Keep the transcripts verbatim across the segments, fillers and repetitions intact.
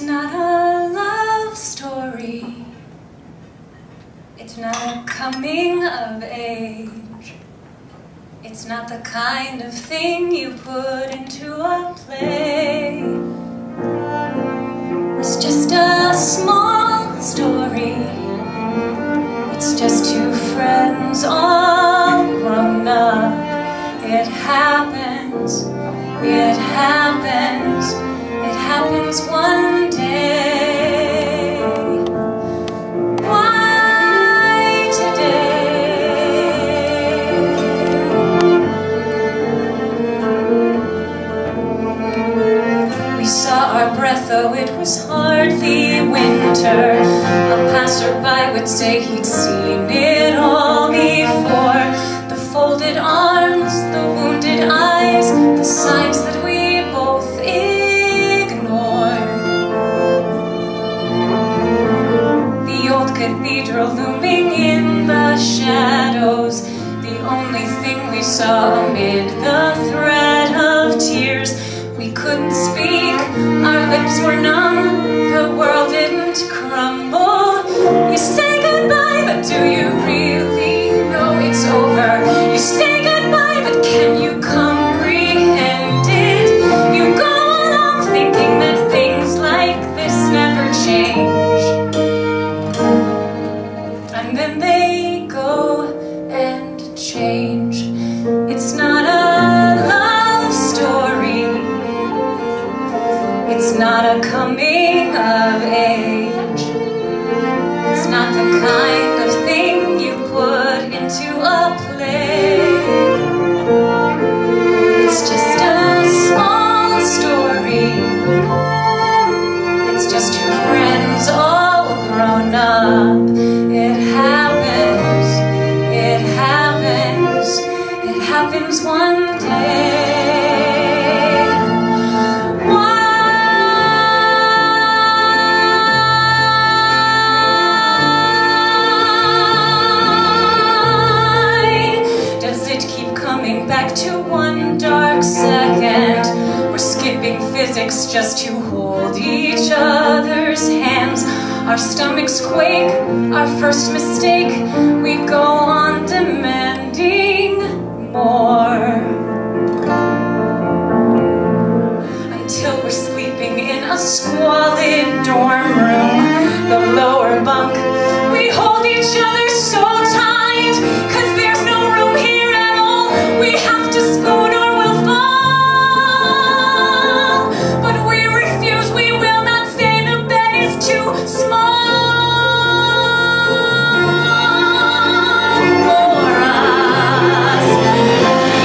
It's not a love story. It's not a coming of age. It's not the kind of thing you put into a play. It's just a small story. It's just two friends all grown up. It happens. It happens. It happens one day. Why today? We saw our breath, though it was hardly winter. A passerby would say he'd seen it all before. The folded arms, the wounded eyes, the signs that we both ignored. The old cathedral looming in the shadows, the only thing we saw amid the thread of tears. We couldn't speak, our lips were numb, the world didn't crumble. You say goodbye, but do you really know it's over? You say goodbye, but can you comprehend it? You go along thinking that things like this never change. And then they go and change. It's not a love story. It's not a coming of age. It's not the kind of thing you put into a play. It's just a small story. It's just two friends all grown up. It happens, it happens, it happens one day. Why back to one dark second? We're skipping physics just to hold each other's hands. Our stomachs quake, our first mistake. We go on demanding more until we're sleeping in a squalid dorm room, the lower bunk. We hold each other so tight, 'cause there's no room here. We have to spoon or we'll fall. But we refuse, we will not say the bed is too small for us.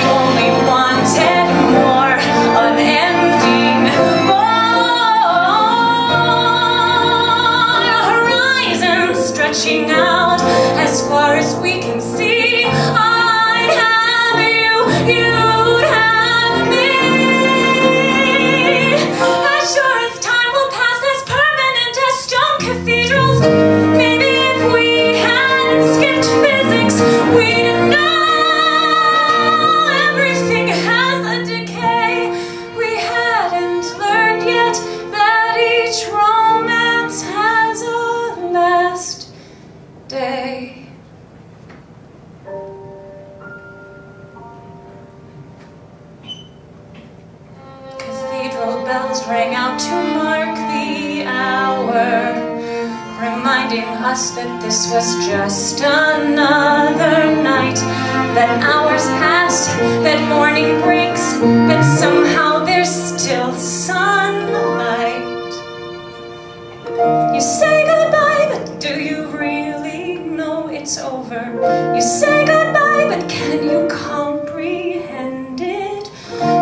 We only wanted more, unending more. A horizon stretching out as far as we can see. Bells rang out to mark the hour, reminding us that this was just another night, that hours pass, that morning breaks, that somehow there's still sunlight. You say goodbye, but do you really know it's over? You say goodbye, but can you comprehend it?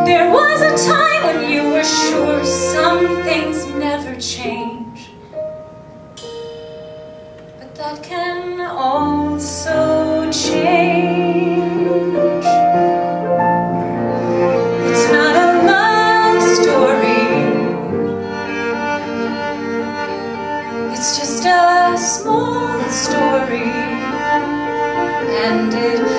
There was a time when you were sure some things never change, but that can also change. It's not a love story. It's just a small story, and it